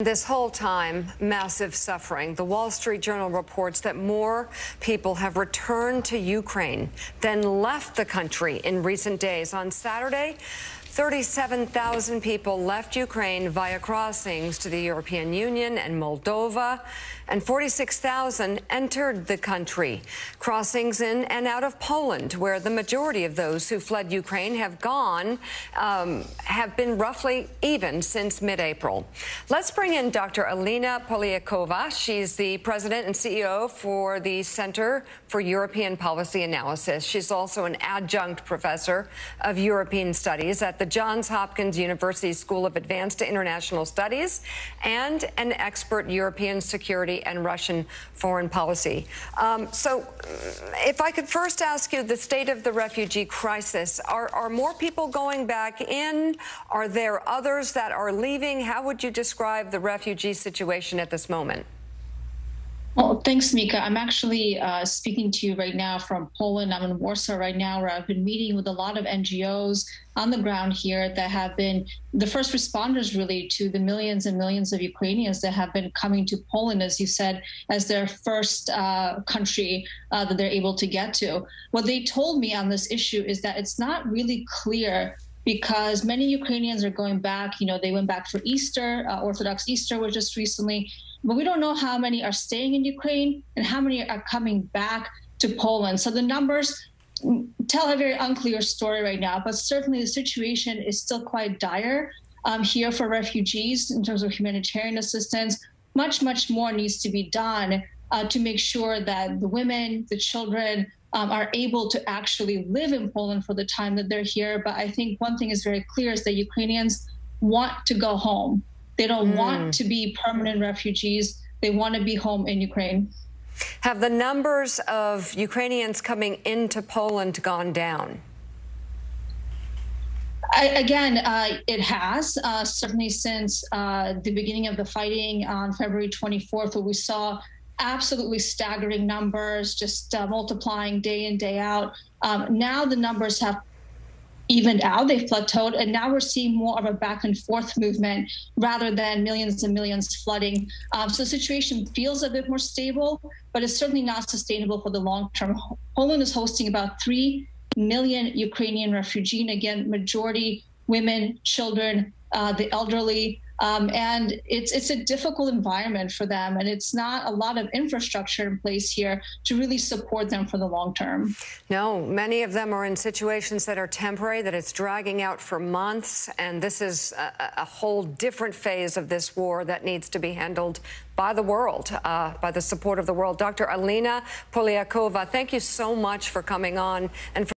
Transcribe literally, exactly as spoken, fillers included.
This whole time, massive suffering. The Wall Street Journal reports that more people have returned to Ukraine than left the country in recent days. On Saturday, thirty-seven thousand people left Ukraine via crossings to the European Union and Moldova, and forty-six thousand entered the country. Crossings in and out of Poland, where the majority of those who fled Ukraine have gone, um, have been roughly even since mid-April. Let's bring in Doctor Alina Polyakova. She's the president and C E O for the Center for European Policy Analysis. She's also an adjunct professor of European Studies at the The Johns Hopkins University School of Advanced International Studies, and an expert European security and Russian foreign policy. Um, so if I could first ask you the state of the refugee crisis. Are, are more people going back in? Are there others that are leaving? How would you describe the refugee situation at this moment? Well, thanks, Mika. I'm actually uh, speaking to you right now from Poland. I'm in Warsaw right now, where I've been meeting with a lot of N G Os on the ground here that have been the first responders, really, to the millions and millions of Ukrainians that have been coming to Poland, as you said, as their first uh, country uh, that they're able to get to. What they told me on this issue is that it's not really clear, because many Ukrainians are going back. You know, they went back for Easter, uh, Orthodox Easter was just recently. But we don't know how many are staying in Ukraine and how many are coming back to Poland. So the numbers tell a very unclear story right now, but certainly the situation is still quite dire um, here for refugees in terms of humanitarian assistance. Much, much more needs to be done uh, to make sure that the women, the children um, are able to actually live in Poland for the time that they're here. But I think one thing is very clear is that Ukrainians want to go home. They don't mm. want to be permanent refugees. They want to be home in Ukraine. Have the numbers of Ukrainians coming into Poland gone down? I, again, uh, it has, uh, certainly since uh, the beginning of the fighting on February twenty-fourth, where we saw absolutely staggering numbers, just uh, multiplying day in, day out. Um, now the numbers have evened out, they've plateaued, and now we're seeing more of a back and forth movement rather than millions and millions flooding. Um, so the situation feels a bit more stable, but it's certainly not sustainable for the long term. Poland is hosting about three million Ukrainian refugees, and again, majority women, children, uh, the elderly, um, and it's, it's a difficult environment for them, and it's not a lot of infrastructure in place here to really support them for the long term. No, many of them are in situations that are temporary, that it's dragging out for months, and this is a, a whole different phase of this war that needs to be handled by the world, uh, by the support of the world. Doctor Alina Polyakova, thank you so much for coming on and for